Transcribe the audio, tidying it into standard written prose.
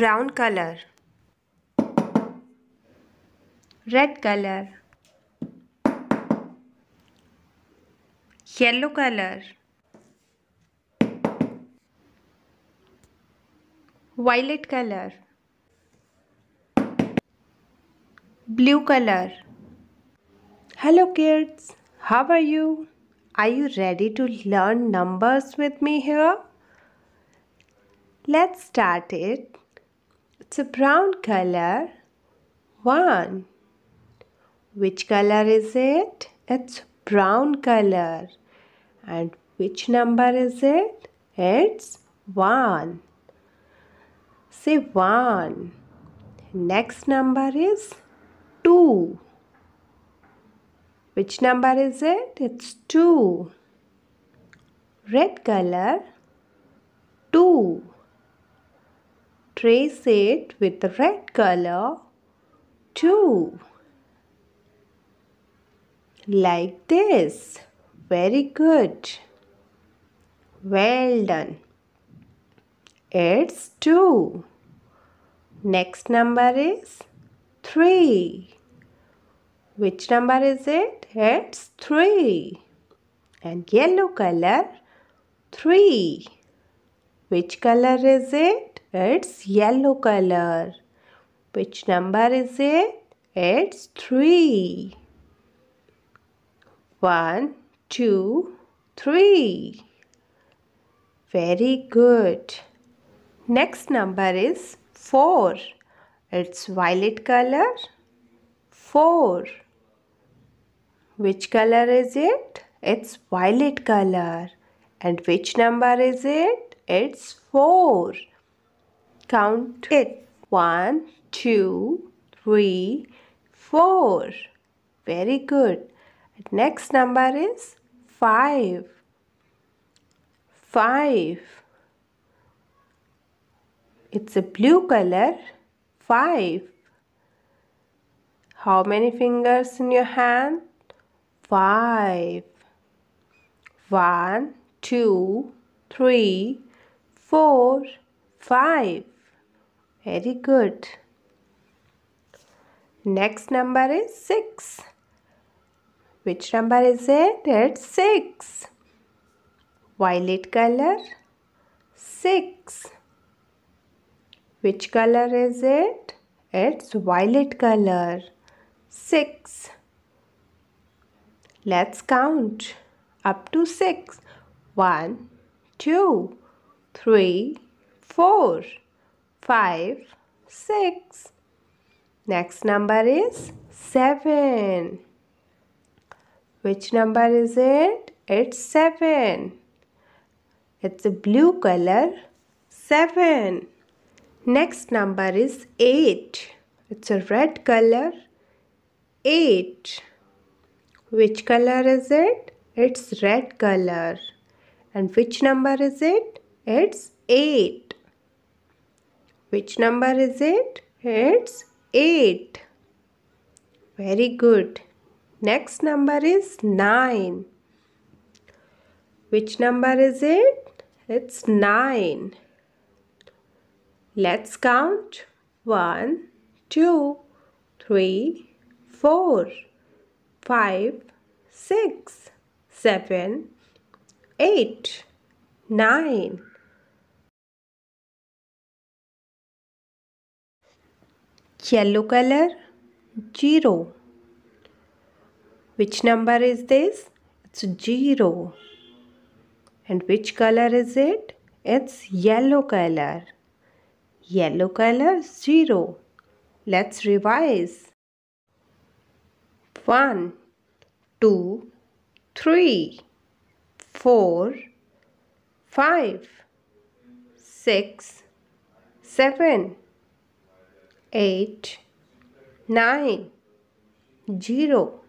brown color, red color, yellow color, violet color, blue color. Hello kids, how are you? Are you ready to learn numbers with me here? Let's start it. It's a brown color. 1. Which color is it? It's brown color. And which number is it? It's 1. Say 1. Next number is 2. Which number is it? It's 2. Red color. 2. Trace it with the red color. 2. Like this. Very good. Well done. It's 2. Next number is 3. Which number is it? It's 3. And yellow color, 3. Which color is it? It's yellow color. Which number is it? It's 3. 1, 2, 3. Very good. Next number is 4. It's violet color. 4. Which color is it? It's violet color. And which number is it? It's 4. Count it. 1, 2, 3, 4. Very good. Next number is 5. 5. It's a blue color. 5. How many fingers in your hand? 5. 1, 2, 3, 4, 5. Very good. Next number is 6. Which number is it? It's 6. Violet color. 6. Which color is it? It's violet color. 6. Let's count up to 6. 1, 2, 3, 4, 5, 6. Next number is 7. Which number is it? It's 7. It's a blue color. 7. Next number is 8. It's a red color. 8. Which color is it? It's red color. And which number is it? It's 8. Which number is it? It's 8. Very good. Next number is 9. Which number is it? It's 9. Let's count. 1, 2, 3, 4, 5, 6, 7, 8, 9. Yellow color, 0. Which number is this? It's 0. And which color is it? It's yellow color. Yellow color, 0. Let's revise. 1, 2, 3, 4, 5, 6, 7, 8, 9, 0.